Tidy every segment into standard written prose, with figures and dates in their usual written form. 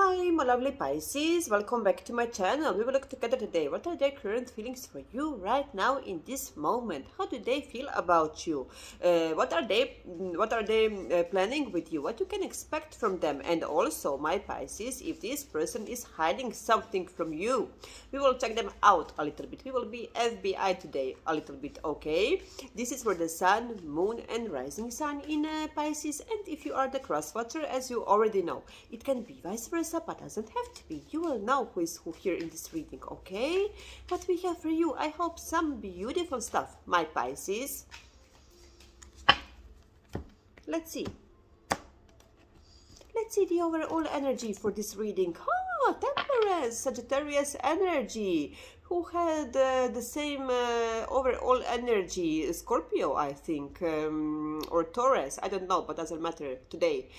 Hi my lovely Pisces, welcome back to my channel. We will look together today what are their current feelings for you right now in this moment. How do they feel about you? What are they planning with you? What you can expect from them? And also, my Pisces, if this person is hiding something from you, we will check them out a little bit. We will be FBI today a little bit, okay? This is for the sun, moon and rising sun in Pisces, and if you are the cross watcher, as you already know, it can be vice versa, but doesn't have to be. You will know who is who here in this reading, okay? What we have for you, I hope some beautiful stuff, my Pisces. Let's see the overall energy for this reading. Oh, Temperance, Sagittarius energy. Who had the same overall energy? Scorpio, I think, or Taurus, I don't know, but doesn't matter today.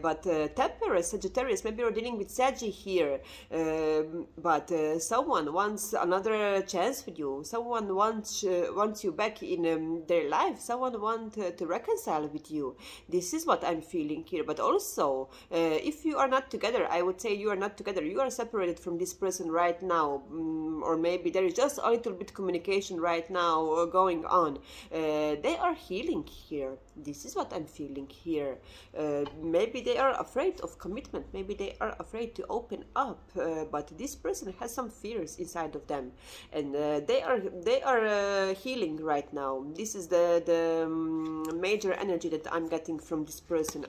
But Temperance, Sagittarius, maybe we're dealing with Saggy here. But someone wants another chance with you. Someone wants you back in their life. Someone wants to reconcile with you. This is what I'm feeling here. But also, if you are not together, I would say you are not together. You are separated from this person right now. Or maybe there is just a little bit communication right now going on. They are healing here. This is what I'm feeling here. Maybe they are afraid of commitment. Maybe they are afraid to open up. But this person has some fears inside of them, and they are healing right now. This is the major energy that I'm getting from this person.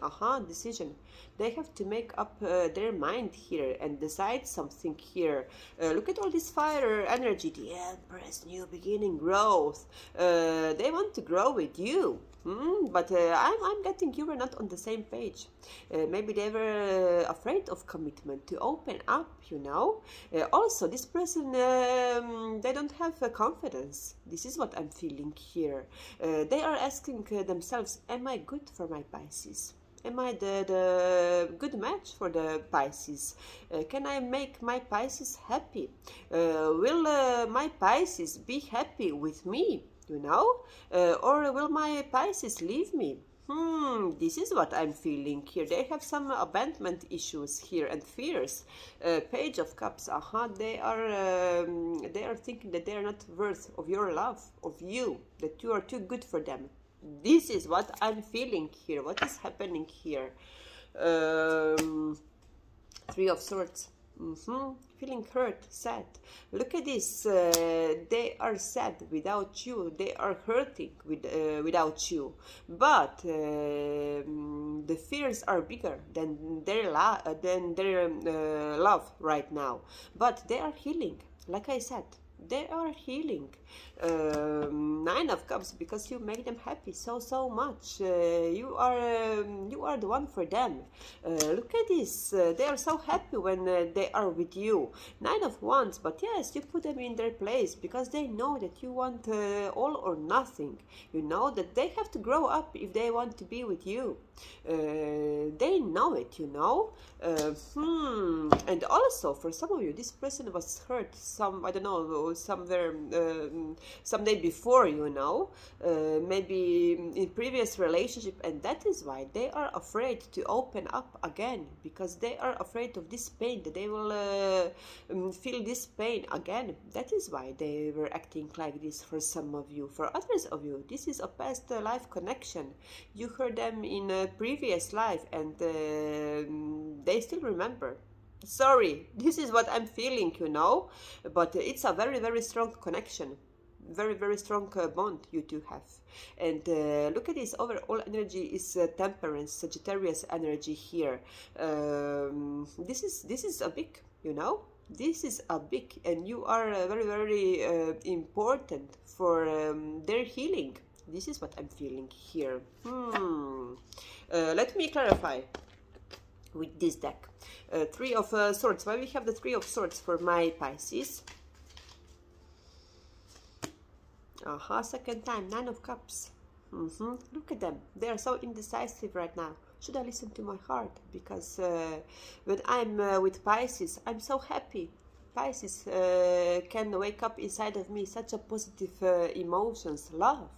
Decision. They have to make up their mind here and decide something here. Look at all this fire energy, the Empress, new beginning, growth. They want to grow with you. But I'm getting you were not on the same page. Maybe they were afraid of commitment, to open up, you know. Also, this person, they don't have confidence. This is what I'm feeling here. They are asking themselves, am I good for my Pisces? Am I the good match for the Pisces? Can I make my Pisces happy? Will my Pisces be happy with me, you know? Or will my Pisces leave me? This is what I'm feeling here. They have some abandonment issues here and fears. Page of Cups, they are thinking that they are not worth of your love, of you, that you are too good for them. This is what I'm feeling here. What is happening here? Three of Swords. Feeling hurt, sad. Look at this. They are sad without you. They are hurting without you. But the fears are bigger than their love right now. But they are healing, like I said. They are healing. Nine of Cups, because you make them happy so much. You are the one for them. Look at this. They are so happy when they are with you. Nine of Wands, but yes, you put them in their place because they know that you want all or nothing. You know that they have to grow up if they want to be with you. They know it, you know. And also, for some of you, this person was hurt. Someday before, you know, maybe in previous relationship, and that is why they are afraid to open up again, because they are afraid of this pain, that they will feel this pain again. That is why they were acting like this for some of you. For others of you, this is a past life connection. You heard them in a previous life, and they still remember. Sorry, this is what I'm feeling, you know, but it's a very strong connection, very strong bond you two have. And look at this, overall energy is Temperance, Sagittarius energy here. This is a big, you know, this is a big, and you are very important for their healing. This is what I'm feeling here. Let me clarify with this deck. Three of Swords. Why we have the Three of Swords for my Pisces? Second time. Nine of Cups. Look at them. They are so indecisive right now. Should I listen to my heart? Because when I'm with Pisces, I'm so happy. Pisces can wake up inside of me such a positive emotions, love.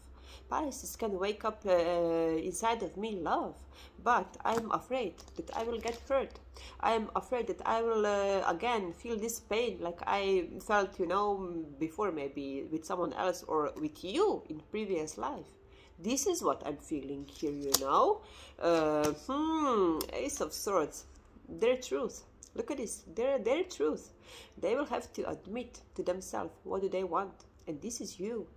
Pisces can wake up inside of me love, but I'm afraid that I will get hurt. I'm afraid that I will again feel this pain like I felt, you know, before, maybe with someone else or with you in previous life. This is what I'm feeling here, you know. Ace of Swords, their truth. Look at this, their truth. They will have to admit to themselves what do they want, and this is you.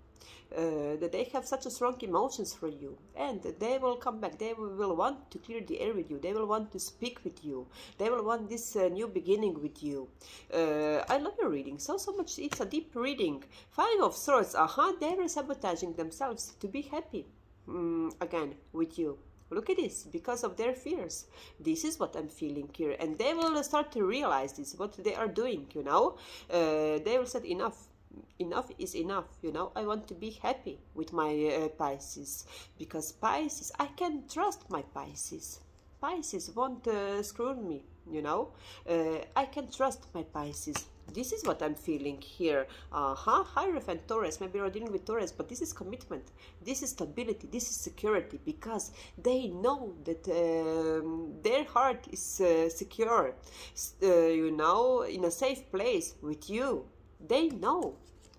That they have such a strong emotions for you, and they will come back. They will want to clear the air with you. They will want to speak with you. They will want this new beginning with you. I love your reading so much. It's a deep reading. Five of Swords. They were sabotaging themselves to be happy again with you. Look at this, because of their fears. This is what I'm feeling here, and they will start to realize this, what they are doing, you know. They will say enough. Enough is enough, you know. I want to be happy with my Pisces, because Pisces, I can trust my Pisces. Pisces won't screw me, you know. I can trust my Pisces. This is what I'm feeling here. Hierophant, Taurus. Maybe you're dealing with Taurus, but this is commitment. This is stability. This is security, because they know that their heart is secure, you know, in a safe place with you. They know.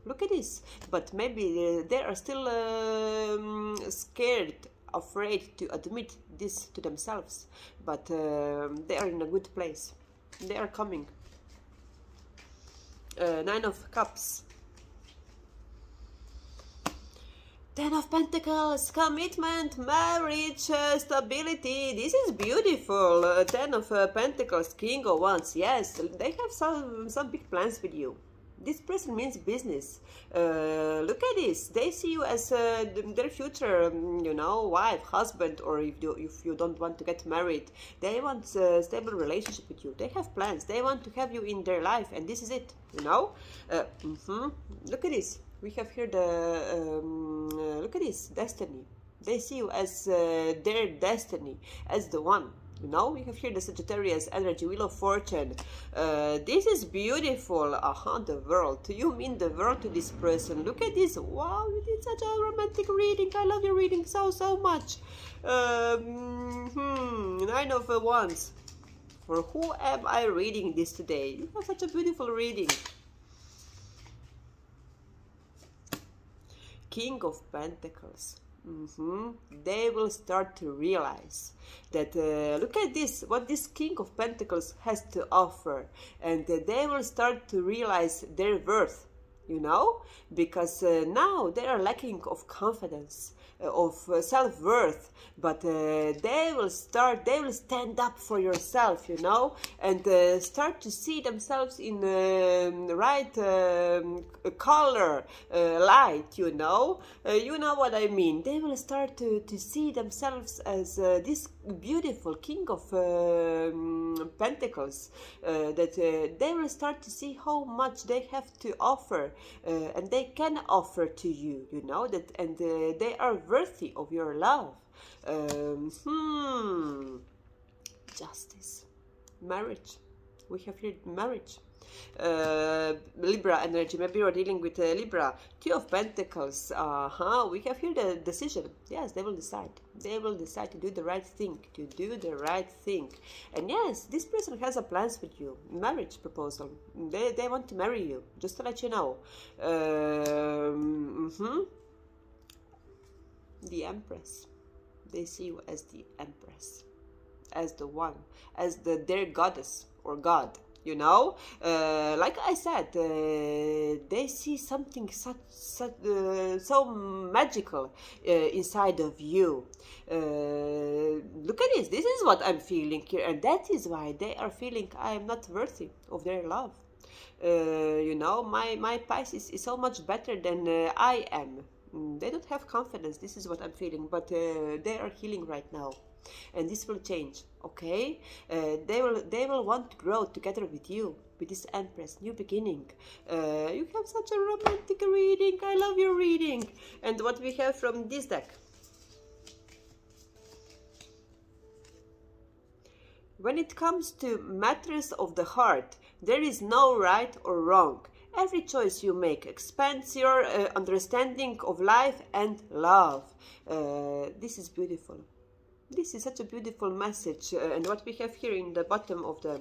Look at this. But maybe they are still scared, afraid to admit this to themselves. But they are in a good place. They are coming. Nine of Cups. Ten of Pentacles, commitment, marriage, stability. This is beautiful. Ten of Pentacles, King of Wands. Yes, they have some big plans with you. This person means business. Look at this. They see you as their future, you know, wife, husband, or if you don't want to get married. They want a stable relationship with you. They have plans. They want to have you in their life, and this is it, you know. Look at this. We have here the, look at this, destiny. They see you as their destiny, as the one. You know, we have here the Sagittarius energy, Wheel of Fortune. This is beautiful. The world. You mean the world to this person. Look at this. Wow, you did such a romantic reading. I love your reading so much. Nine of Wands. For who am I reading this today? You have such a beautiful reading. King of Pentacles. They will start to realize that, look at this, what this King of Pentacles has to offer, and they will start to realize their worth, you know, because now they are lacking of confidence, of self-worth, but they will stand up for yourself, you know, and start to see themselves in the right color, light, you know. You know what I mean. They will start to see themselves as this beautiful King of Pentacles, that they will start to see how much they have to offer, and they can offer to you, you know, that, and they are worthy of your love. Justice, marriage. We have here marriage. Libra energy. Maybe you're dealing with Libra. Two of Pentacles. We have here the decision. Yes, they will decide. They will decide to do the right thing. To do the right thing. And yes, this person has a plans with you. Marriage proposal. They want to marry you. Just to let you know. The Empress. They see you as the Empress, as the one, as their goddess or god, you know. Like I said, they see something so magical inside of you. Look at this. This is what I'm feeling here, and that is why they are feeling I am not worthy of their love. You know, my Pisces is so much better than I am. They don't have confidence. This is what I'm feeling, but they are healing right now, and this will change. Okay, they will want to grow together with you, with this Empress, new beginning. You have such a romantic reading. I love your reading. And what we have from this deck. When it comes to matters of the heart, there is no right or wrong. Every choice you make expands your understanding of life and love. This is beautiful. This is such a beautiful message. And what we have here in the bottom of the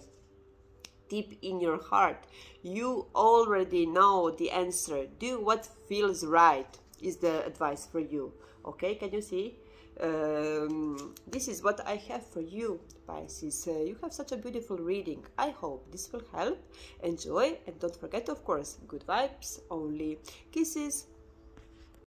deep in your heart, you already know the answer. Do what feels right is the advice for you. Okay, can you see? This is what I have for you, Pisces. You have such a beautiful reading. I hope this will help. Enjoy, and don't forget, of course, good vibes only. Kisses.